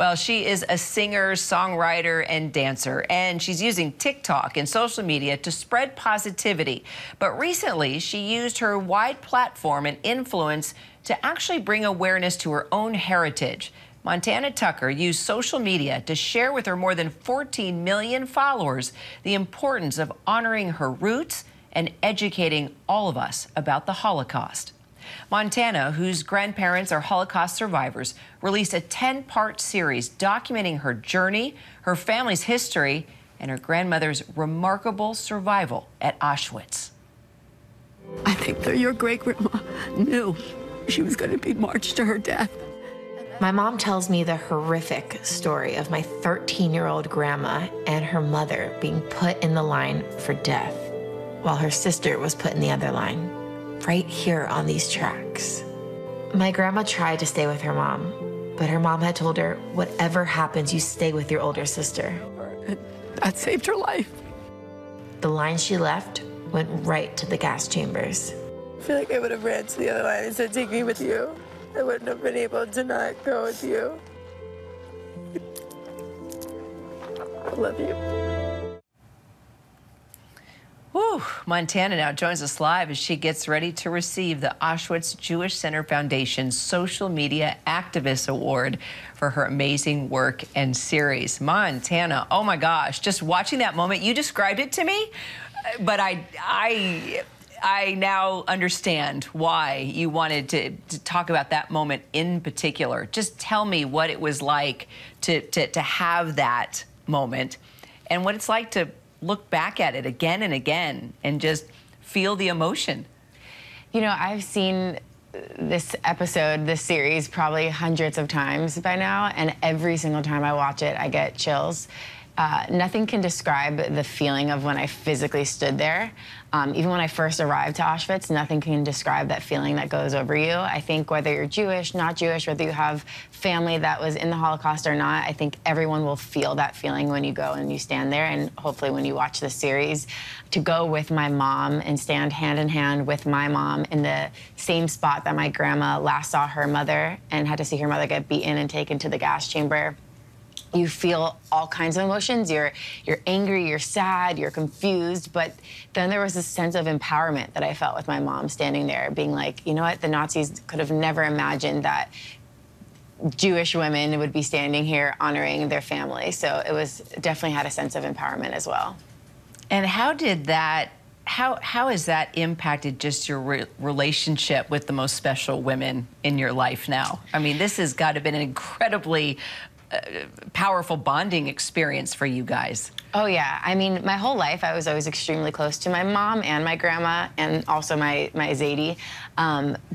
Well, she is a singer, songwriter, and dancer, and she's using TikTok and social media to spread positivity. But recently, she used her wide platform and influence to actually bring awareness to her own heritage. Montana Tucker used social media to share with her more than 14 million followers the importance of honoring her roots and educating all of us about the Holocaust. Montana, whose grandparents are Holocaust survivors, released a 10-part series documenting her journey, her family's history, and her grandmother's remarkable survival at Auschwitz. I think that your great-grandma knew she was going to be marched to her death. My mom tells me the horrific story of my 13-year-old grandma and her mother being put in the line for death, while her sister was put in the other line, right here on these tracks. My grandma tried to stay with her mom, but her mom had told her, whatever happens, you stay with your older sister. That saved her life. The line she left went right to the gas chambers. I feel like I would have ran to the other line and said, take me with you. I wouldn't have been able to not go with you. I love you. Whew. Montana now joins us live as she gets ready to receive the Auschwitz Jewish Center Foundation's Social Media Activist Award for her amazing work and series. Montana, oh my gosh, just watching that moment, you described it to me, but I now understand why you wanted to talk about that moment in particular. Just tell me what it was like to have that moment and what it's like to look back at it again and again and just feel the emotion. You know, I've seen this episode, this series, probably hundreds of times by now, and every single time I watch it, I get chills. Nothing can describe the feeling of when I physically stood there. Even when I first arrived to Auschwitz, nothing can describe that feeling that goes over you. I think whether you're Jewish, not Jewish, whether you have family that was in the Holocaust or not, I think everyone will feel that feeling when you go and you stand there, and hopefully when you watch this series. To go with my mom and stand hand in hand with my mom in the same spot that my grandma last saw her mother and had to see her mother get beaten and taken to the gas chamber. You feel all kinds of emotions. You're angry, you're sad, you're confused, but then there was this sense of empowerment that I felt with my mom standing there, being like, you know what, the Nazis could have never imagined that Jewish women would be standing here honoring their family. So it was definitely had a sense of empowerment as well. And how did that, how has that impacted just your relationship with the most special women in your life now? I mean, this has got to have been an incredibly powerful bonding experience for you guys. Oh yeah, I mean, my whole life I was always extremely close to my mom and my grandma and also my Zadie.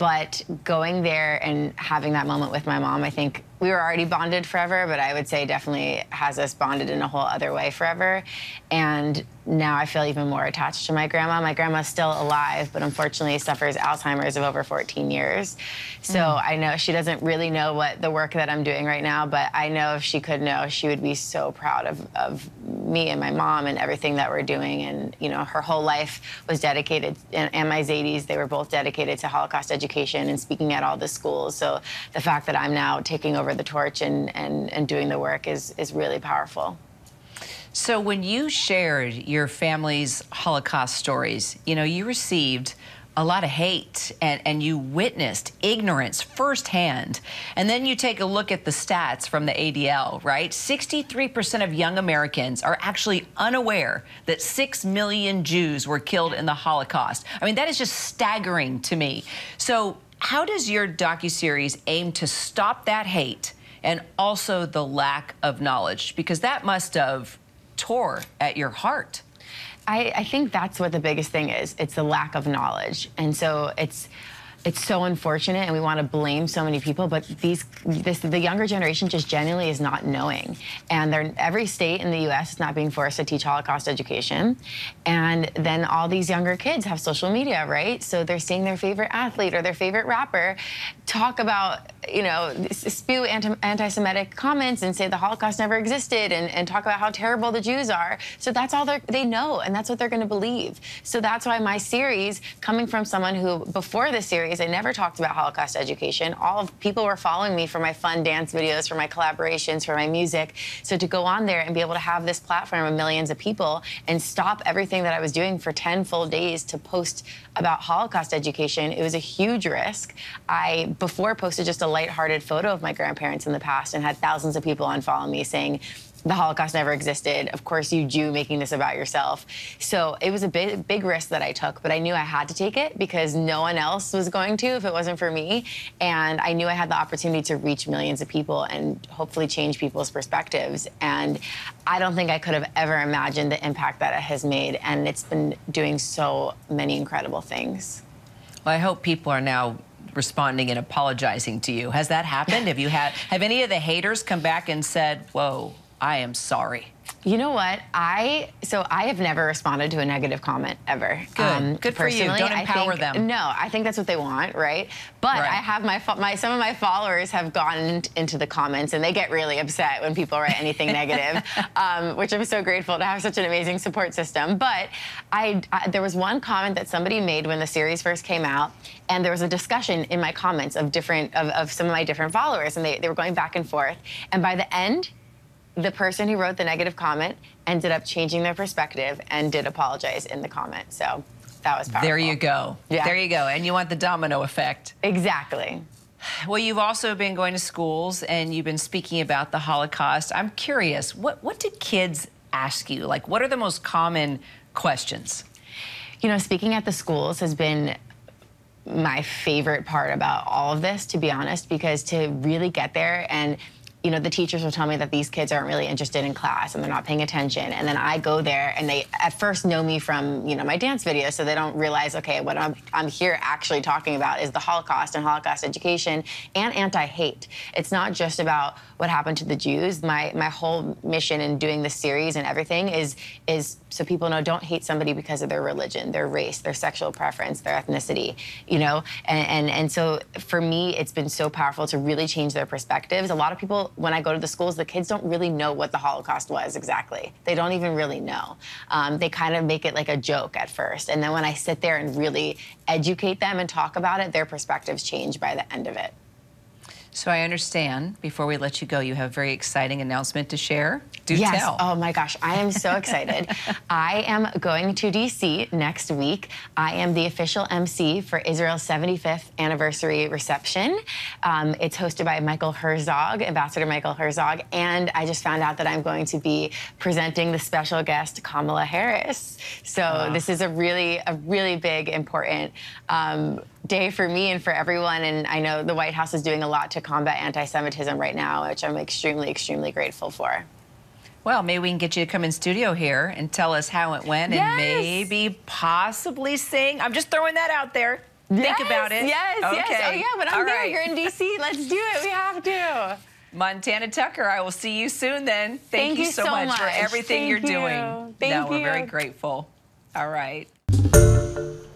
But going there and having that moment with my mom, I think we were already bonded forever, but I would say definitely has us bonded in a whole other way forever. And now I feel even more attached to my grandma. My grandma's still alive, but unfortunately suffers Alzheimer's of over 14 years. So I know she doesn't really know what the work that I'm doing right now, but I know if she could know, she would be so proud of me and my mom and everything that we're doing. And, you know, her whole life was dedicated, and my Zadies, they were both dedicated to Holocaust education and speaking at all the schools. So the fact that I'm now taking over the torch and doing the work is really powerful. So when you shared your family's Holocaust stories, you know, you received a lot of hate and you witnessed ignorance firsthand. And then you take a look at the stats from the ADL, right? 63% of young Americans are actually unaware that 6 million Jews were killed in the Holocaust. I mean, that is just staggering to me. So how does your docuseries aim to stop that hate and also the lack of knowledge? Because that must have tore at your heart. I think that's what the biggest thing is. It's the lack of knowledge. And so it's so unfortunate, and we want to blame so many people, but the younger generation just genuinely is not knowing. And every state in the U.S. is not being forced to teach Holocaust education. And then all these younger kids have social media, right? So they're seeing their favorite athlete or their favorite rapper talk about, you know, spew anti-Semitic comments and say the Holocaust never existed and talk about how terrible the Jews are. So that's all they know, and that's what they're going to believe. So that's why my series, coming from someone who, before this series, because I never talked about Holocaust education. All of people were following me for my fun dance videos, for my collaborations, for my music. So to go on there and be able to have this platform of millions of people and stop everything that I was doing for 10 full days to post about Holocaust education, it was a huge risk. I, before, posted just a lighthearted photo of my grandparents in the past and had thousands of people unfollow me saying, the Holocaust never existed. Of course, you Jew making this about yourself. So it was a big risk that I took, but I knew I had to take it because no one else was going to if it wasn't for me. And I knew I had the opportunity to reach millions of people and hopefully change people's perspectives. And I don't think I could have ever imagined the impact that it has made. And it's been doing so many incredible things. Well, I hope people are now responding and apologizing to you. Has that happened? Have any of the haters come back and said, whoa, I am sorry? You know what? I have never responded to a negative comment ever. Good, good for you. Don't empower them. No, I think that's what they want, right? But I have some of my followers have gone into the comments and they get really upset when people write anything negative, which I'm so grateful to have such an amazing support system. But there was one comment that somebody made when the series first came out, and there was a discussion in my comments of some of my different followers, and they were going back and forth, and by the end, the person who wrote the negative comment ended up changing their perspective and did apologize in the comment. So that was powerful. There you go. Yeah. There you go. And you want the domino effect. Exactly. Well, you've also been going to schools and you've been speaking about the Holocaust. I'm curious, what do kids ask you? Like, what are the most common questions? You know, speaking at the schools has been my favorite part about all of this, to be honest, because to really get there and you know, the teachers will tell me that these kids aren't really interested in class and they're not paying attention. And then I go there and they at first know me from, you know, my dance videos, so they don't realize, okay, what I'm here actually talking about is the Holocaust and Holocaust education and anti-hate. It's not just about what happened to the Jews. My whole mission in doing this series and everything is so people know don't hate somebody because of their religion, their race, their sexual preference, their ethnicity, you know? And so for me, it's been so powerful to really change their perspectives. A lot of people, when I go to the schools, the kids don't really know what the Holocaust was exactly. They don't even really know. They kind of make it like a joke at first. And then when I sit there and really educate them and talk about it, their perspectives change by the end of it. So I understand, before we let you go, you have a very exciting announcement to share. Do tell. Oh my gosh, I am so excited. I am going to DC next week. I am the official MC for Israel's 75th anniversary reception. It's hosted by Michael Herzog, Ambassador Michael Herzog, and I just found out that I'm going to be presenting the special guest, Kamala Harris. So this is a really big, important day for me and for everyone, and I know the White House is doing a lot to combat anti-Semitism right now, which I'm extremely, extremely grateful for. Well, maybe we can get you to come in studio here and tell us how it went and maybe possibly sing. I'm just throwing that out there. Think about it. Yes. Oh, yeah, but I'm there. Right. You're in D.C. Let's do it. We have to. Montana Tucker, I will see you soon then. Thank you so much for everything you're doing. Thank you. We're very grateful. All right.